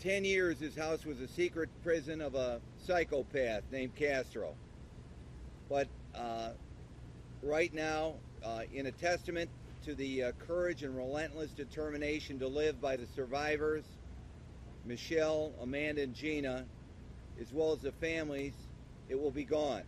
10 years, his house was a secret prison of a psychopath named Castro. But right now, in a testament to the courage and relentless determination to live by the survivors, Michelle, Amanda, and Gina, as well as the families, it will be gone.